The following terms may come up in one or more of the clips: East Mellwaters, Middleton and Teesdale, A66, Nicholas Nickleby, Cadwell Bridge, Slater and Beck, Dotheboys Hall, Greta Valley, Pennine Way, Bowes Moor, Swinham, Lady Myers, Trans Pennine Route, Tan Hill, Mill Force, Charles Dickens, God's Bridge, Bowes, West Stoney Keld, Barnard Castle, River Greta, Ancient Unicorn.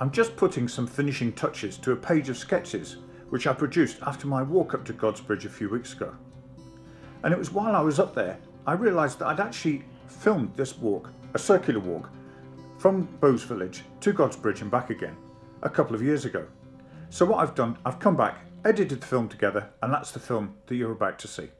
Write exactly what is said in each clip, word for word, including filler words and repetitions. I'm just putting some finishing touches to a page of sketches which I produced after my walk up to God's Bridge a few weeks ago. And it was while I was up there I realised that I'd actually filmed this walk, a circular walk, from Bowes Village to God's Bridge and back again a couple of years ago. So what I've done, I've come back, edited the film together, and that's the film that you're about to see.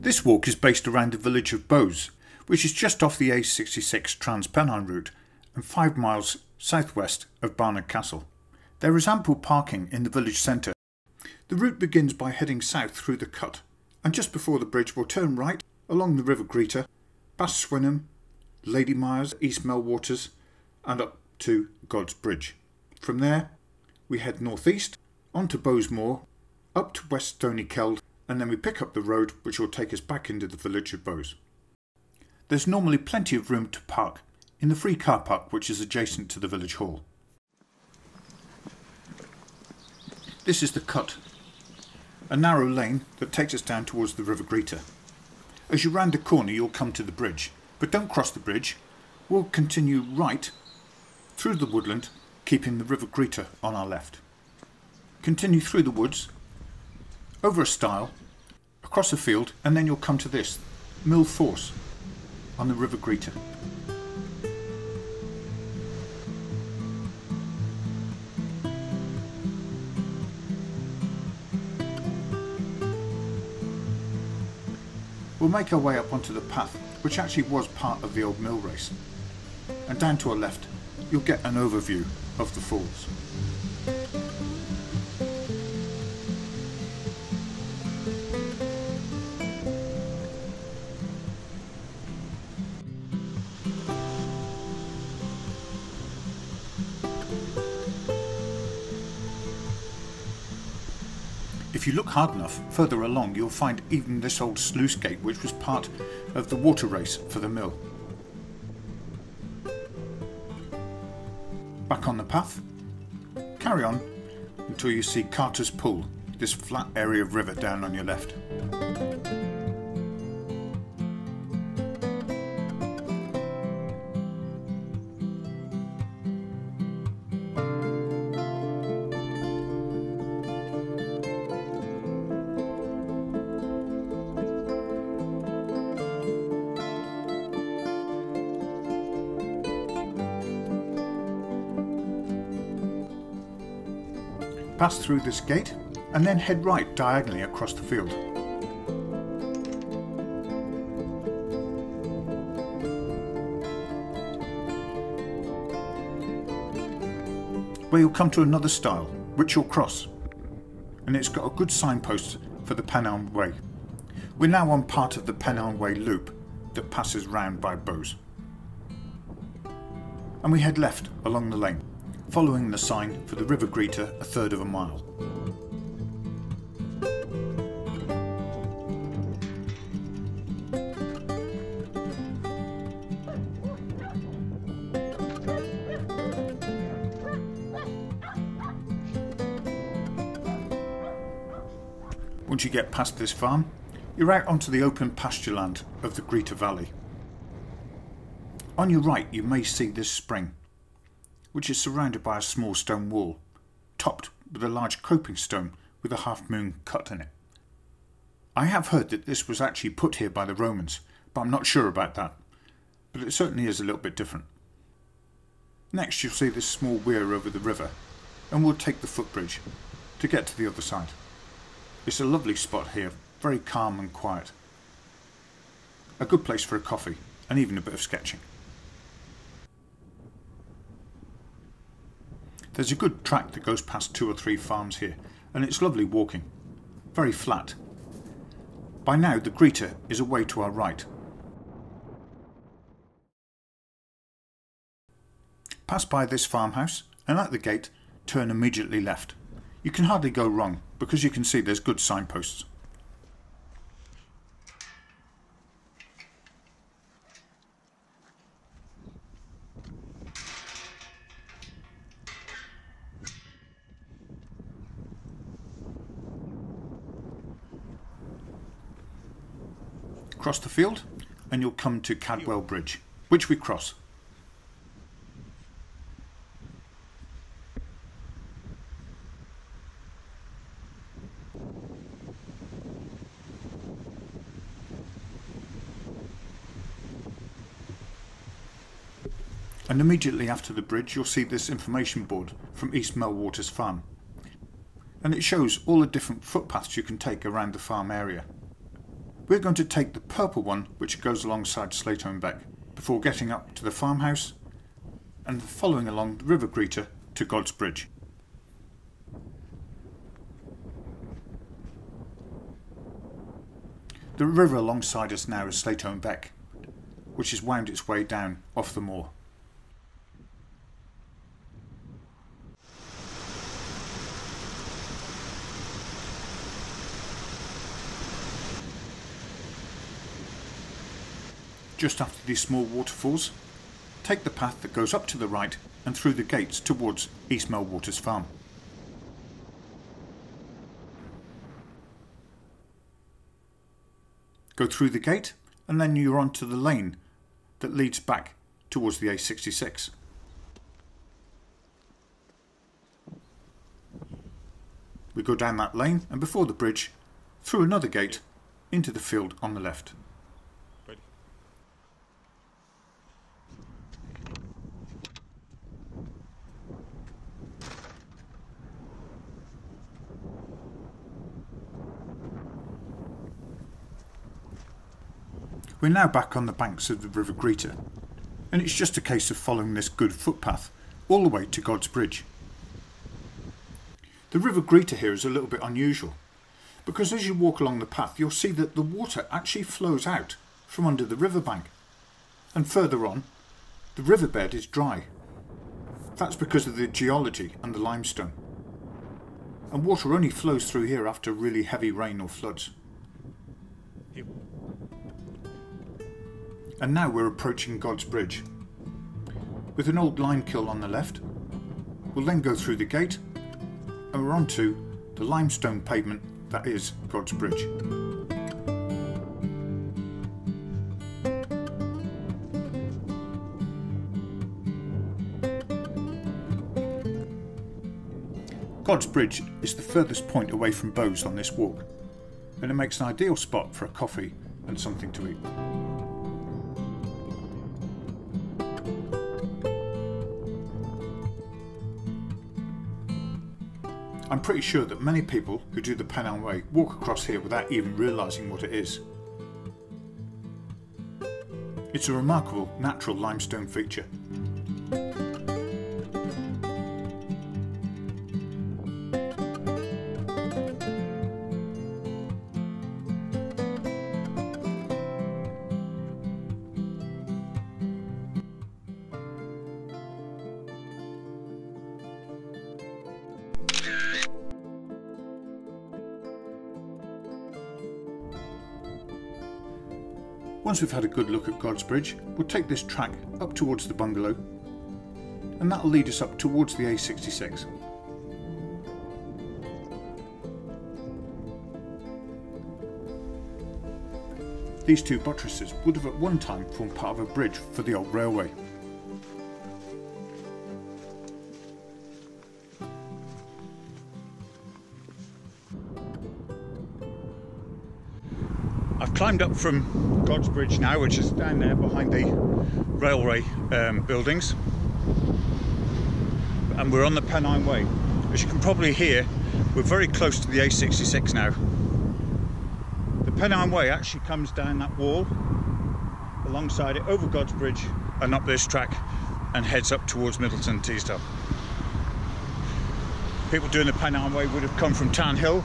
This walk is based around the village of Bowes, which is just off the A sixty-six Trans Pennine Route and five miles southwest of Barnard Castle. There is ample parking in the village centre. The route begins by heading south through the cut, and just before the bridge we'll turn right along the River Greta, past Swinham, Lady Myers, East Mellwaters, and up to God's Bridge. From there we head northeast, on to Bowes Moor, up to West Stoney Keld, and then we pick up the road which will take us back into the village of Bowes. There's normally plenty of room to park in the free car park which is adjacent to the village hall. This is the cut, a narrow lane that takes us down towards the River Greta. As you round the corner you'll come to the bridge, but don't cross the bridge. We'll continue right through the woodland, keeping the River Greta on our left. Continue through the woods, over a stile, across a field, and then you'll come to this, Mill Force, on the River Greta. We'll make our way up onto the path, which actually was part of the old mill race, and down to our left you'll get an overview of the falls. If you look hard enough, further along you'll find even this old sluice gate which was part of the water race for the mill. Back on the path, carry on until you see Carter's Pool, this flat area of river down on your left. Pass through this gate and then head right diagonally across the field. Where you'll come to another stile, which you'll cross, and it's got a good signpost for the Pennine Way. We're now on part of the Pennine Way loop that passes round by Bowes. And we head left along the lane, following the sign for the River Greta a third of a mile. Once you get past this farm, you're out onto the open pasture land of the Greta Valley. On your right you may see this spring, which is surrounded by a small stone wall, topped with a large coping stone with a half-moon cut in it. I have heard that this was actually put here by the Romans, but I'm not sure about that, but it certainly is a little bit different. Next you'll see this small weir over the river, and we'll take the footbridge to get to the other side. It's a lovely spot here, very calm and quiet. A good place for a coffee, and even a bit of sketching. There's a good track that goes past two or three farms here, and it's lovely walking, very flat. By now the Greta is away to our right. Pass by this farmhouse and at the gate turn immediately left. You can hardly go wrong because you can see there's good signposts. cross the field and you'll come to Cadwell Bridge, which we cross. And immediately after the bridge you'll see this information board from East Mellwaters Farm, and it shows all the different footpaths you can take around the farm area. We're going to take the purple one, which goes alongside Slater and Beck, before getting up to the farmhouse and following along the River Greta to God's Bridge. The river alongside us now is Slater and Beck, which has wound its way down off the moor. Just after these small waterfalls, take the path that goes up to the right and through the gates towards East Mellwaters Farm. Go through the gate and then you're onto the lane that leads back towards the A sixty-six. We go down that lane and before the bridge, through another gate, into the field on the left. We're now back on the banks of the River Greta, and it's just a case of following this good footpath all the way to God's Bridge. The River Greta here is a little bit unusual, because as you walk along the path you'll see that the water actually flows out from under the riverbank, and further on the riverbed is dry. That's because of the geology and the limestone, and water only flows through here after really heavy rain or floods. And now we're approaching God's Bridge. With an old limekiln on the left, we'll then go through the gate and we're onto the limestone pavement that is God's Bridge. God's Bridge is the furthest point away from Bowes on this walk, and it makes an ideal spot for a coffee and something to eat. I'm pretty sure that many people who do the Pennine Way walk across here without even realising what it is. It's a remarkable natural limestone feature. Once we've had a good look at God's Bridge, we'll take this track up towards the bungalow, and that'll lead us up towards the A sixty-six. These two buttresses would have at one time formed part of a bridge for the old railway. Climbed up from God's Bridge now, which is down there behind the railway um, buildings, and we're on the Pennine Way. As you can probably hear, we're very close to the A sixty-six now. The Pennine Way actually comes down that wall alongside it, over God's Bridge and up this track, and heads up towards Middleton and Teesdale. People doing the Pennine Way would have come from Tan Hill,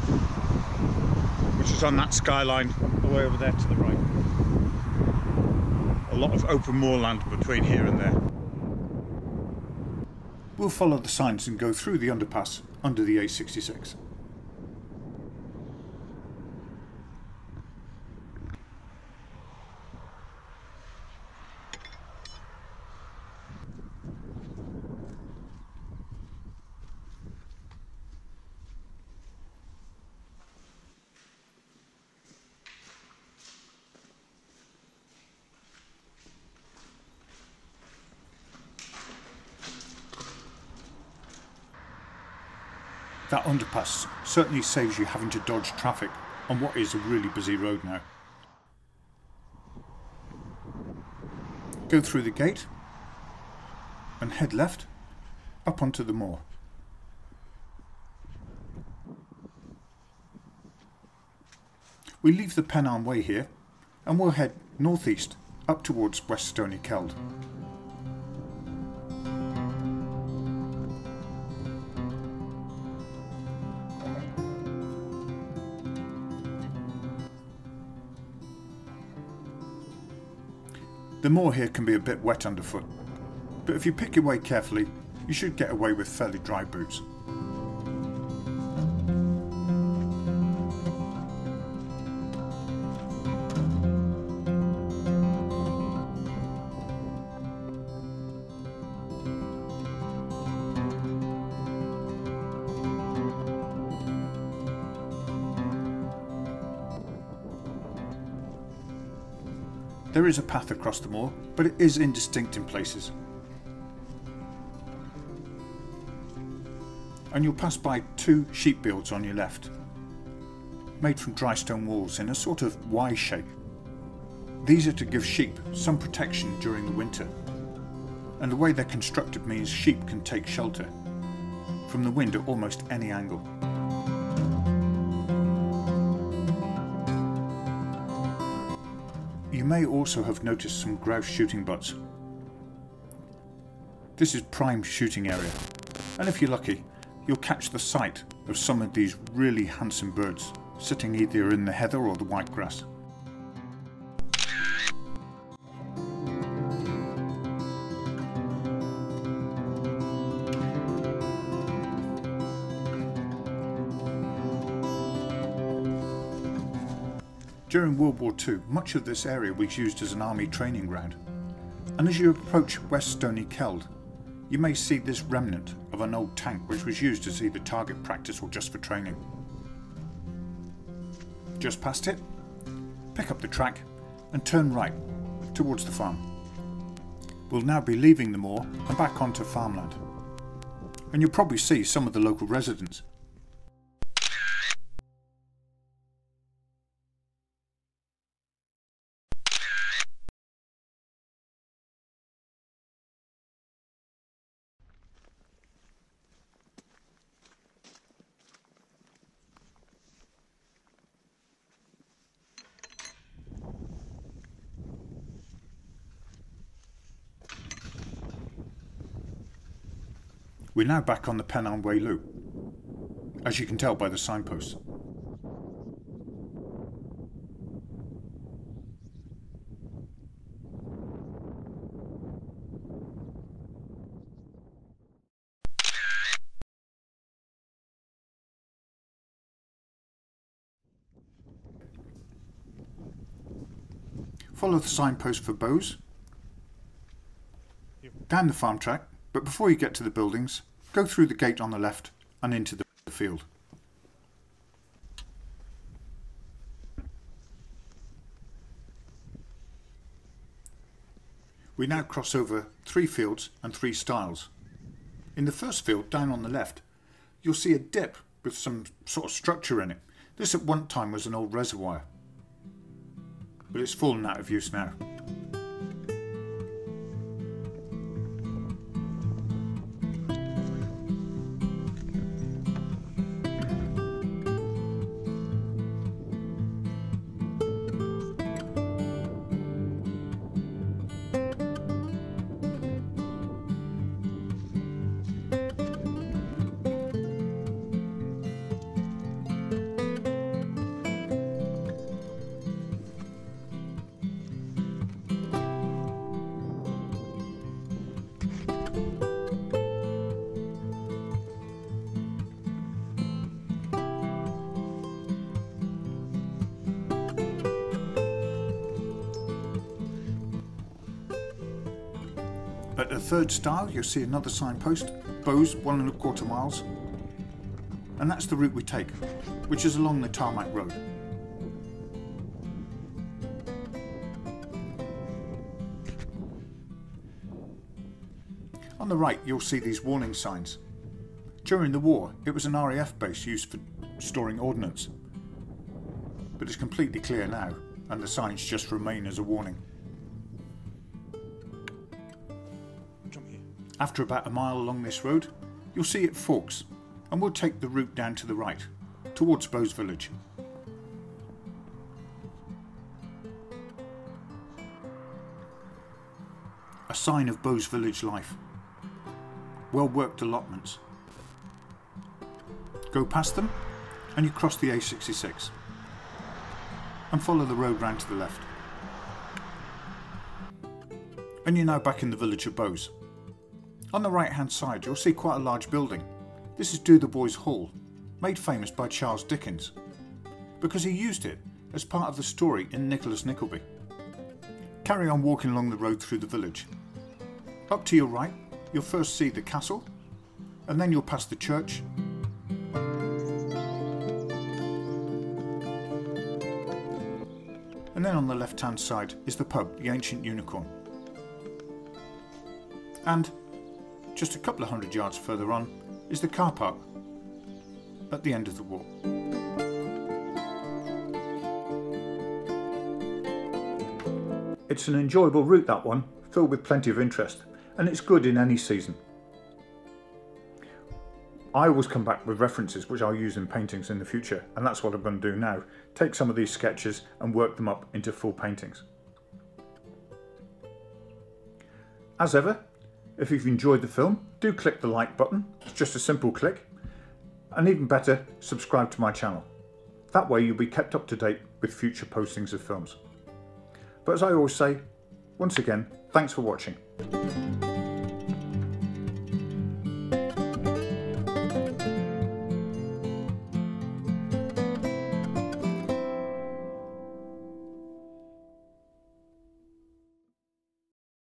which is on that skyline way over there to the right. A lot of open moorland between here and there. We'll follow the signs and go through the underpass under the A sixty-six. That underpass certainly saves you having to dodge traffic on what is a really busy road now. Go through the gate and head left up onto the moor. We leave the Pennine Way here and we'll head northeast up towards West Stoney Keld. The moor here can be a bit wet underfoot, but if you pick your way carefully, you should get away with fairly dry boots. There is a path across the moor, but it is indistinct in places. And you'll pass by two sheep fields on your left, made from dry stone walls in a sort of Y shape. These are to give sheep some protection during the winter, and the way they're constructed means sheep can take shelter from the wind at almost any angle. You may also have noticed some grouse shooting butts. This is prime shooting area, and if you're lucky, you'll catch the sight of some of these really handsome birds sitting either in the heather or the white grass. During World War Two, much of this area was used as an army training ground, and as you approach West Stoney Keld, you may see this remnant of an old tank which was used as either target practice or just for training. Just past it, pick up the track and turn right towards the farm. We'll now be leaving the moor and back onto farmland, and you'll probably see some of the local residents. We're now back on the Pennine Way loop, as you can tell by the signposts. Follow the signpost for Bowes, down the farm track, but before you get to the buildings, go through the gate on the left and into the field. We now cross over three fields and three stiles. In the first field, down on the left, you'll see a dip with some sort of structure in it. This at one time was an old reservoir, but it's fallen out of use now. At the third stile, you'll see another signpost, Bowes, one and a quarter miles, and that's the route we take, which is along the tarmac road. On the right, you'll see these warning signs. During the war, it was an R A F base used for storing ordnance. But it's completely clear now, and the signs just remain as a warning. After about a mile along this road, you'll see it forks, and we'll take the route down to the right, towards Bowes village. A sign of Bowes village life. Well-worked allotments. Go past them, and you cross the A sixty-six, and follow the road round to the left. And you're now back in the village of Bowes. On the right-hand side, you'll see quite a large building. This is Dotheboys Hall, made famous by Charles Dickens, because he used it as part of the story in Nicholas Nickleby. Carry on walking along the road through the village. Up to your right, you'll first see the castle, and then you'll pass the church, and then on the left-hand side is the pub, the Ancient Unicorn. And just a couple of hundred yards further on is the car park at the end of the walk. It's an enjoyable route, that one, filled with plenty of interest, and it's good in any season. I always come back with references which I'll use in paintings in the future, and that's what I'm going to do now. Take some of these sketches and work them up into full paintings. As ever, if you've enjoyed the film, do click the like button. It's just a simple click. And even better, subscribe to my channel. That way you'll be kept up to date with future postings of films. But as I always say, once again, thanks for watching.